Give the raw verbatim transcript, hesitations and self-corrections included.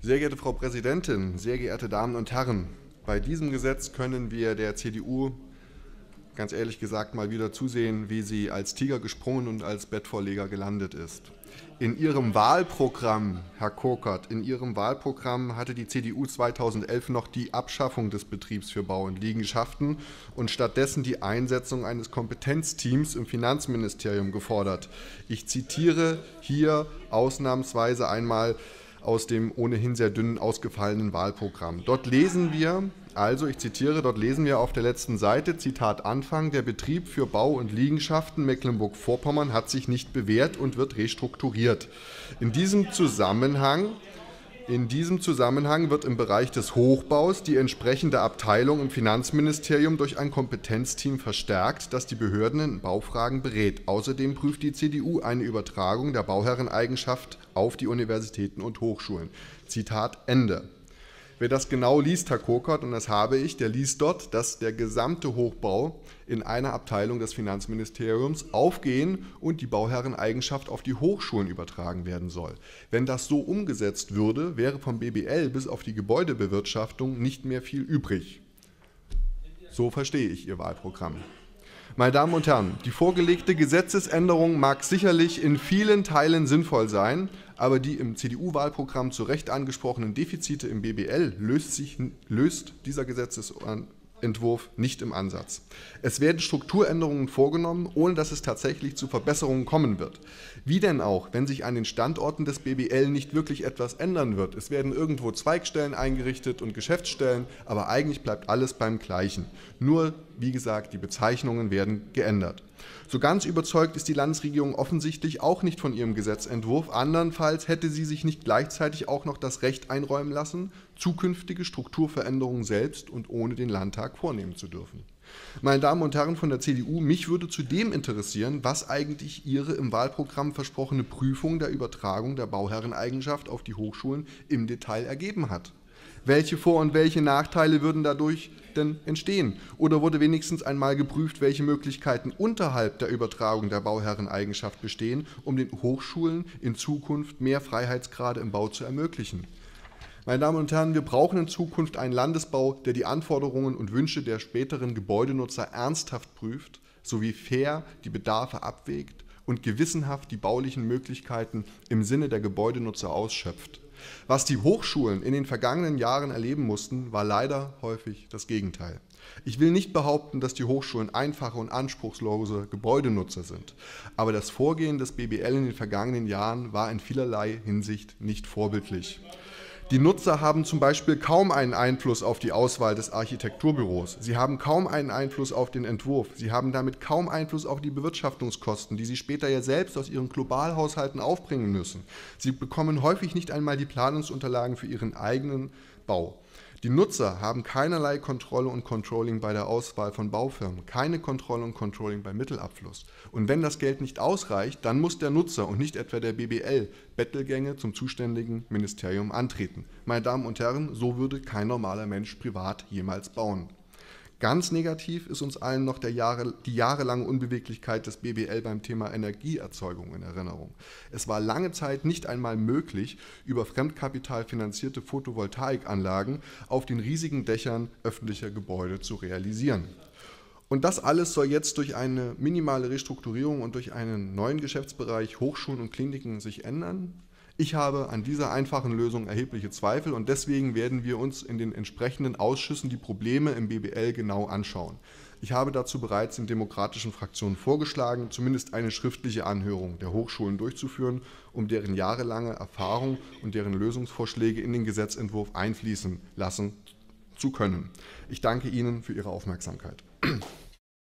Sehr geehrte Frau Präsidentin, sehr geehrte Damen und Herren, bei diesem Gesetz können wir der C D U ganz ehrlich gesagt mal wieder zusehen, wie sie als Tiger gesprungen und als Bettvorleger gelandet ist. In ihrem Wahlprogramm, Herr Korkert, in ihrem Wahlprogramm hatte die C D U zweitausendelf noch die Abschaffung des Betriebs für Bau- und Liegenschaften und stattdessen die Einsetzung eines Kompetenzteams im Finanzministerium gefordert. Ich zitiere hier ausnahmsweise einmal aus dem ohnehin sehr dünnen ausgefallenen Wahlprogramm. Dort lesen wir, also ich zitiere, dort lesen wir auf der letzten Seite, Zitat Anfang, der Betrieb für Bau- und Liegenschaften Mecklenburg-Vorpommern hat sich nicht bewährt und wird restrukturiert. In diesem Zusammenhang, in diesem Zusammenhang wird im Bereich des Hochbaus die entsprechende Abteilung im Finanzministerium durch ein Kompetenzteam verstärkt, das die Behörden in Baufragen berät. Außerdem prüft die C D U eine Übertragung der Bauherreneigenschaft auf die Universitäten und Hochschulen. Zitat Ende. Wer das genau liest, Herr Korkert, und das habe ich, der liest dort, dass der gesamte Hochbau in einer Abteilung des Finanzministeriums aufgehen und die Bauherreneigenschaft auf die Hochschulen übertragen werden soll. Wenn das so umgesetzt würde, wäre vom B B L bis auf die Gebäudebewirtschaftung nicht mehr viel übrig. So verstehe ich Ihr Wahlprogramm. Meine Damen und Herren, die vorgelegte Gesetzesänderung mag sicherlich in vielen Teilen sinnvoll sein, aber die im C D U-Wahlprogramm zu Recht angesprochenen Defizite im B B L löst, sich, löst dieser Gesetzesentwurf nicht im Ansatz. Es werden Strukturänderungen vorgenommen, ohne dass es tatsächlich zu Verbesserungen kommen wird. Wie denn auch, wenn sich an den Standorten des B B L nicht wirklich etwas ändern wird? Es werden irgendwo Zweigstellen eingerichtet und Geschäftsstellen, aber eigentlich bleibt alles beim Gleichen. Nur, wie gesagt, die Bezeichnungen werden geändert. So ganz überzeugt ist die Landesregierung offensichtlich auch nicht von ihrem Gesetzentwurf. Andernfalls hätte sie sich nicht gleichzeitig auch noch das Recht einräumen lassen, zukünftige Strukturveränderungen selbst und ohne den Landtag vornehmen zu dürfen. Meine Damen und Herren von der C D U, mich würde zudem interessieren, was eigentlich Ihre im Wahlprogramm versprochene Prüfung der Übertragung der Bauherreneigenschaft auf die Hochschulen im Detail ergeben hat. Welche Vor- und welche Nachteile würden dadurch denn entstehen? Oder wurde wenigstens einmal geprüft, welche Möglichkeiten unterhalb der Übertragung der Bauherreneigenschaft bestehen, um den Hochschulen in Zukunft mehr Freiheitsgrade im Bau zu ermöglichen? Meine Damen und Herren, wir brauchen in Zukunft einen Landesbau, der die Anforderungen und Wünsche der späteren Gebäudenutzer ernsthaft prüft, sowie fair die Bedarfe abwägt und gewissenhaft die baulichen Möglichkeiten im Sinne der Gebäudenutzer ausschöpft. Was die Hochschulen in den vergangenen Jahren erleben mussten, war leider häufig das Gegenteil. Ich will nicht behaupten, dass die Hochschulen einfache und anspruchslose Gebäudenutzer sind, aber das Vorgehen des B B L in den vergangenen Jahren war in vielerlei Hinsicht nicht vorbildlich. Die Nutzer haben zum Beispiel kaum einen Einfluss auf die Auswahl des Architekturbüros. Sie haben kaum einen Einfluss auf den Entwurf. Sie haben damit kaum Einfluss auf die Bewirtschaftungskosten, die sie später ja selbst aus ihren Globalhaushalten aufbringen müssen. Sie bekommen häufig nicht einmal die Planungsunterlagen für ihren eigenen Bau. Die Nutzer haben keinerlei Kontrolle und Controlling bei der Auswahl von Baufirmen, keine Kontrolle und Controlling bei Mittelabfluss. Und wenn das Geld nicht ausreicht, dann muss der Nutzer und nicht etwa der B B L Bettelgänge zum zuständigen Ministerium antreten. Meine Damen und Herren, so würde kein normaler Mensch privat jemals bauen. Ganz negativ ist uns allen noch der Jahre, die jahrelange Unbeweglichkeit des B B L beim Thema Energieerzeugung in Erinnerung. Es war lange Zeit nicht einmal möglich, über Fremdkapital finanzierte Photovoltaikanlagen auf den riesigen Dächern öffentlicher Gebäude zu realisieren. Und das alles soll jetzt durch eine minimale Restrukturierung und durch einen neuen Geschäftsbereich Hochschulen und Kliniken sich ändern? Ich habe an dieser einfachen Lösung erhebliche Zweifel und deswegen werden wir uns in den entsprechenden Ausschüssen die Probleme im B B L genau anschauen. Ich habe dazu bereits in demokratischen Fraktionen vorgeschlagen, zumindest eine schriftliche Anhörung der Hochschulen durchzuführen, um deren jahrelange Erfahrung und deren Lösungsvorschläge in den Gesetzentwurf einfließen lassen zu können. Ich danke Ihnen für Ihre Aufmerksamkeit.